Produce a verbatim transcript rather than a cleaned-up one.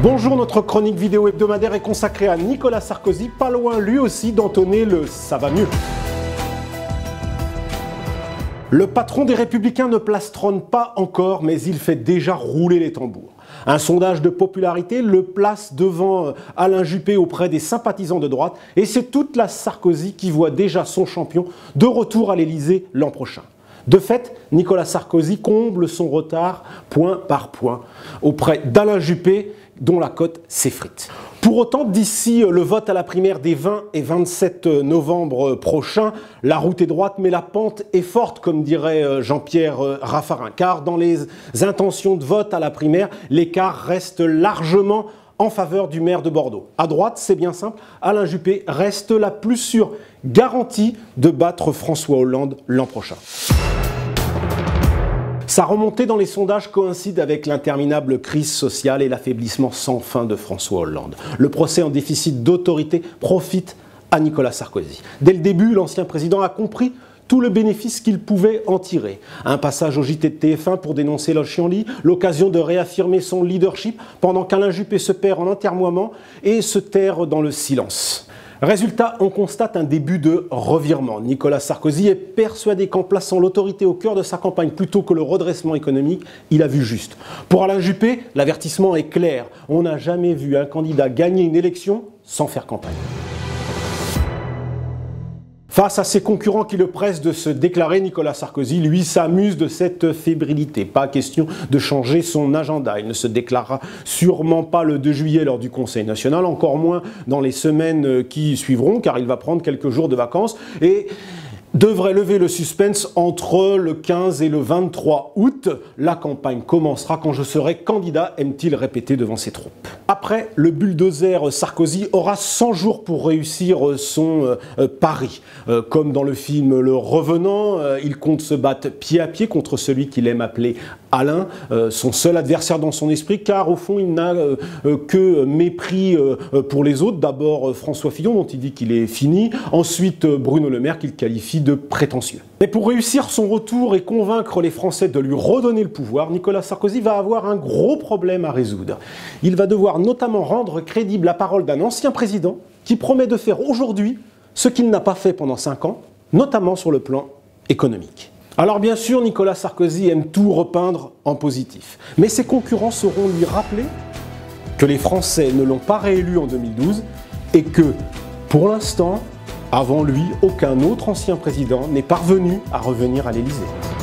Bonjour, notre chronique vidéo hebdomadaire est consacrée à Nicolas Sarkozy, pas loin lui aussi d'entonner le « ça va mieux ». Le patron des Républicains ne plastronne pas encore, mais il fait déjà rouler les tambours. Un sondage de popularité le place devant Alain Juppé auprès des sympathisants de droite, et c'est toute la Sarkozy qui voit déjà son champion de retour à l'Élysée l'an prochain. De fait, Nicolas Sarkozy comble son retard point par point auprès d'Alain Juppé, dont la cote s'effrite. Pour autant, d'ici le vote à la primaire des vingt et vingt-sept novembre prochains, la route est droite mais la pente est forte, comme dirait Jean-Pierre Raffarin, car dans les intentions de vote à la primaire, l'écart reste largement en faveur du maire de Bordeaux. À droite, c'est bien simple, Alain Juppé reste la plus sûre garantie de battre François Hollande l'an prochain. Sa remontée dans les sondages coïncide avec l'interminable crise sociale et l'affaiblissement sans fin de François Hollande. Le procès en déficit d'autorité profite à Nicolas Sarkozy. Dès le début, l'ancien président a compris tout le bénéfice qu'il pouvait en tirer. Un passage au J T de T F un pour dénoncer le chienlit, l'occasion de réaffirmer son leadership pendant qu'Alain Juppé se perd en intermoiement et se terre dans le silence. Résultat, on constate un début de revirement. Nicolas Sarkozy est persuadé qu'en plaçant l'autorité au cœur de sa campagne plutôt que le redressement économique, il a vu juste. Pour Alain Juppé, l'avertissement est clair. On n'a jamais vu un candidat gagner une élection sans faire campagne. Face à ses concurrents qui le pressent de se déclarer, Nicolas Sarkozy, lui, s'amuse de cette fébrilité. Pas question de changer son agenda. Il ne se déclarera sûrement pas le deux juillet lors du Conseil national, encore moins dans les semaines qui suivront, car il va prendre quelques jours de vacances et devrait lever le suspense entre le quinze et le vingt-trois août. La campagne commencera quand je serai candidat, aime-t-il répéter devant ses troupes. Après, le bulldozer Sarkozy aura cent jours pour réussir son euh, pari. Euh, comme dans le film Le Revenant, euh, il compte se battre pied à pied contre celui qu'il aime appeler Alain, euh, son seul adversaire dans son esprit, car au fond, il n'a euh, que mépris euh, pour les autres. D'abord euh, François Fillon, dont il dit qu'il est fini. Ensuite, euh, Bruno Le Maire, qu'il qualifie de de prétentieux. Mais pour réussir son retour et convaincre les Français de lui redonner le pouvoir, Nicolas Sarkozy va avoir un gros problème à résoudre. Il va devoir notamment rendre crédible la parole d'un ancien président qui promet de faire aujourd'hui ce qu'il n'a pas fait pendant cinq ans, notamment sur le plan économique. Alors bien sûr, Nicolas Sarkozy aime tout repeindre en positif, mais ses concurrents sauront lui rappeler que les Français ne l'ont pas réélu en deux mille douze et que, pour l'instant, avant lui, aucun autre ancien président n'est parvenu à revenir à l'Élysée.